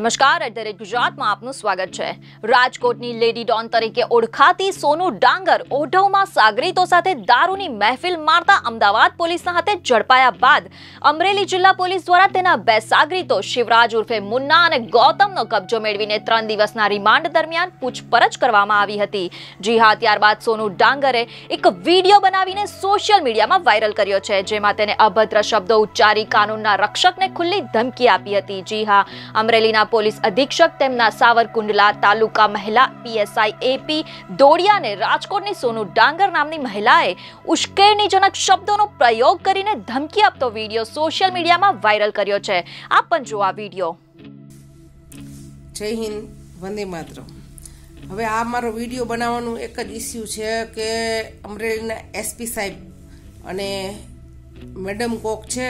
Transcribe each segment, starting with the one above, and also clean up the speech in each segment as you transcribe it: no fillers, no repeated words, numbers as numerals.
નમસ્કાર @ ગુજરાતમાં આપનું સ્વાગત છે। રાજકોટની લેડી ડોન તરીકે ઓળખાતી સોનુ ડાંગર ઓઢવમાં સાગરીતો સાથે દારૂની મહેફિલ મારતા અમદાવાદ પોલીસના હાથે ઝડપાયા બાદ અમરેલી જિલ્લા પોલીસ દ્વારા તેના બે સાગરીતો શિવરાજ ઉર્ફે મુન્ના અને ગૌતમનો કબજો મેળવીને 3 દિવસના રિમાન્ડ દરમિયાન પૂછપરછ કરવામાં આવી હતી। જી હા, ત્યારબાદ સોનુ ડાંગરે એક વિડિયો બનાવીને સોશિયલ મીડિયામાં વાયરલ કર્યો છે, જેમાં તેને અભદ્ર શબ્દો ઉચ્ચારી કાનૂનના રક્ષકને ખુલ્લી ધમકી આપી હતી। જી હા, અમરેલીના पुलिस अधीक्षक તેમના સાવરકુંડલા તાલુકા મહિલા પીએસઆઈ એપી દોડિયાને રાજકોટની સોનુ ડાંગર નામની મહિલાએ ઉશ્કેરણીજનક શબ્દોનો પ્રયોગ કરીને ધમકી આપતો વિડિયો સોશિયલ મીડિયામાં વાયરલ કર્યો છે। આપ પણ જો આ વિડિયો। જય હિન્દ, વંદે માતરમ। હવે આ મારો વિડિયો બનાવવાનું એક જ ઇશ્યુ છે કે અમરેલીના એસપી સાહેબ અને મેડમ કોક છે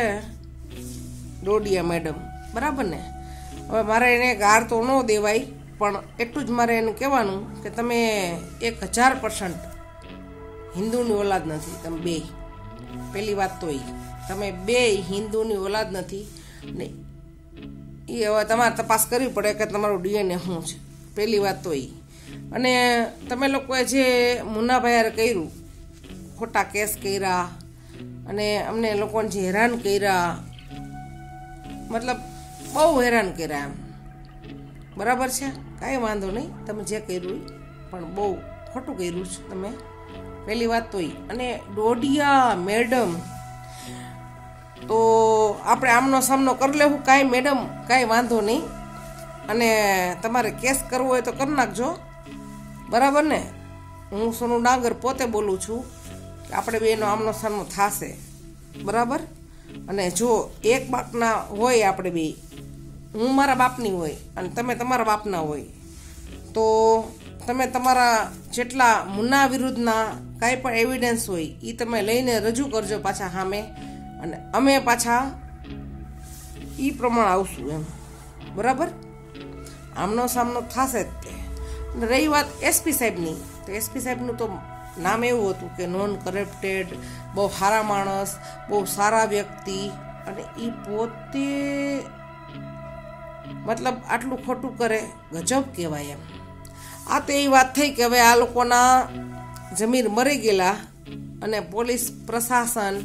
દોડિયા મેડમ, બરાબર ને? હવે મારે એને ગાર તો ન દેવાય, પણ એટલું જ મારે એને કહેવાનું કે તમે 1000% હિન્દુની ઓલાદ નથી। તમે બે, પહેલી વાત તો એ તમે બે હિન્દુની ઓલાદ નથી ને એ હવે તમારે તપાસ કરવી પડે કે તમારું ડીએનએ શું છે, પહેલી વાત તો એ। અને તમે લોકોએ જે મુન્નાભાઈ કર્યું, ખોટા કેસ કર્યા અને અમને લોકોને જે હેરાન કર્યા, મતલબ બહુ હેરાન કર્યા એમ, બરાબર છે? કાંઈ વાંધો નહીં, તમે જે કર્યું પણ બહુ ખોટું કર્યું છે તમે, પહેલી વાત તો એ। અને દોડિયા મેડમ તો આપણે આમનો સામનો કરી લેવું, કાંઈ મેડમ કાંઈ વાંધો નહીં, અને તમારે કેસ કરવો હોય તો કરી નાખજો, બરાબર ને? હું સોનુ ડાંગર પોતે બોલું છું કે આપણે બેનો આમનો સામનો થશે, બરાબર? અને જો એક બાપના હોય આપણે બે, હું મારા બાપની હોય અને તમે તમારા બાપના હોય, તો તમે તમારા જેટલા મુન્ના વિરુદ્ધના કાંઈ પણ એવિડન્સ હોય એ તમે લઈને રજૂ કરજો પાછા સામે, અને અમે પાછા એ પ્રમાણે આવશું એમ, બરાબર? આમનો સામનો થશે જ તે। રહી વાત એસપી સાહેબની, તો એસપી સાહેબનું તો નામ એવું હતું કે નોન કરપ્ટેડ, બહુ સારા માણસ, બહુ સારા વ્યક્તિ, અને એ પોતે મતલબ આટલું ખોટું કરે, ગજબ કહેવાય એમ। આ તો એ વાત થઈ કે હવે આ લોકોના જમીર મરી ગયેલા, અને પોલીસ પ્રશાસન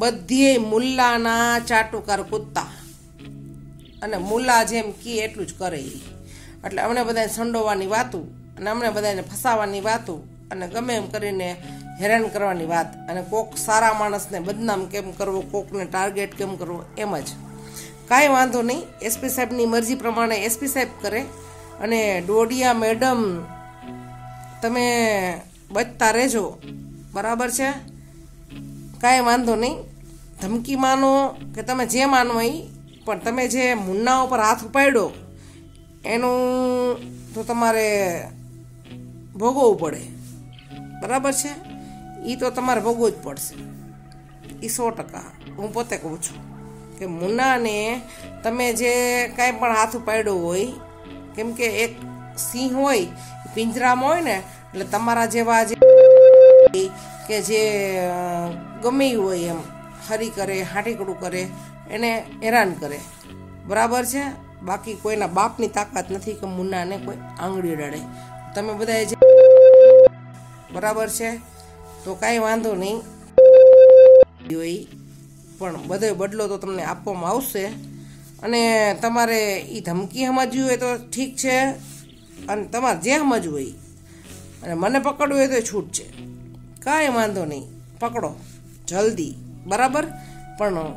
બધીએ મુલ્લાના ચાટુકાર કૂદતા, અને મુલ્લા જેમ કે એટલું જ કરે, એટલે અમને બધાને સંડોવાની વાતું અને અમને બધાને ફસાવાની વાતું અને ગમે એમ કરીને હેરાન કરવાની વાત, અને કોક સારા માણસને બદનામ કેમ કરવો, કોકને ટાર્ગેટ કેમ કરવો, એમ જ। કાંઈ વાંધો નહીં, એસપી સાહેબની મરજી પ્રમાણે એસપી સાહેબ કરે, અને દોડિયા મેડમ તમે બચતા રહેજો, બરાબર છે? કાંઈ વાંધો નહીં, ધમકી માનો કે તમે જે માનો એ, પણ તમે જે મુન્ના ઉપર હાથ ઉપાડ્યો એનું તો તમારે ભોગવવું પડે, બરાબર છે? એ તો તમારે ભોગવું જ પડશે, એ 100%। હું પોતે કહું છું કે મુન્નાને તમે જે કાંઈ પણ હાથ ઉપાડ્યો હોય, કેમ કે એક સિંહ હોય પિંજરામાં હોય ને, એટલે તમારા જેવા જે કે જે ગમે હોય એમ હરી કરે, હાટીકડું કરે, એને હેરાન કરે, બરાબર છે? બાકી કોઈના બાપની તાકાત નથી કે મુન્નાને કોઈ આંગળી અડાડે, તમે બધા જે બરાબર છે, તો કાંઈ વાંધો નહીં, પણ બધો બદલો તો તમને આપવામાં આવશે। અને તમારે એ ધમકી સમજવી હોય તો ઠીક છે, અને તમારે જે સમજવું હોય, અને મને પકડવું હોય તો છૂટ છે, કાંઈ વાંધો નહીં, પકડો જલ્દી, બરાબર? પણ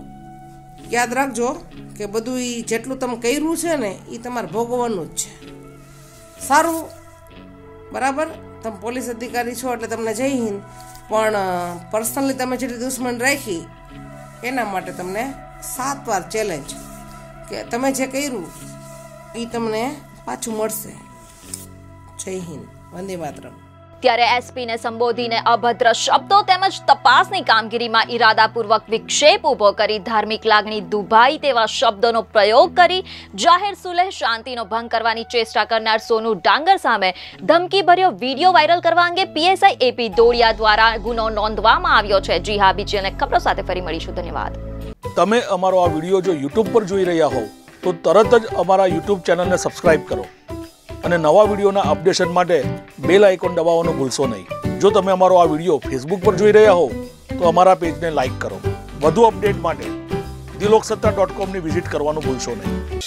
યાદ રાખજો કે બધું એ જેટલું તમે કર્યું છે ને એ તમારે ભોગવવાનું જ છે, સારું, બરાબર? તમે પોલીસ અધિકારી છો એટલે તમને જય હિન્દ, પણ પર્સનલી તમે જેટલી દુશ્મન રાખી એના માટે તમને 7 વાર ચેલેન્જ કે તમે જે કર્યું એ તમને પાછું મળશે। જય હિન્દ, વંદે માતરમ। ત્યારે એસપીને સંબોધીને અભદ્ર શબ્દો તેમજ તપાસની કામગીરીમાં ઈરાદાપૂર્વક વિક્ષેપ ઊભો કરી, ધાર્મિક લાગણી દુભાઈ તેવા શબ્દોનો પ્રયોગ કરી જાહેર સુલેહ શાંતિનો ભંગ કરવાની ચેષ્ટા કરનાર સોનુ ડાંગર સામે ધમકીભર્યો વિડીયો વાયરલ કરવા અંગે પીએસઆઈ એપી દોડિયા દ્વારા ગુનો નોંધવામાં આવ્યો છે। જી હા, બીજી અને ખબરો સાથે ફરી મળીશું, ધન્યવાદ। તમે અમારો આ વિડીયો જો YouTube પર જોઈ રહ્યા હોવ तो तरत ज अमारा यूट्यूब चैनल ने सब्सक्राइब करो और नवा विडियोना अपडेशन माटे बेल आइकॉन दबाववानुं भूलशो नहीं। जो तमे अमारो आ विडियो फेसबुक पर जोई रह्या हो तो अमारा पेज ने लाइक करो। વધુ અપડેટ માટે theloksatta.com ની વિઝિટ કરવાનું ભૂલશો નહીં।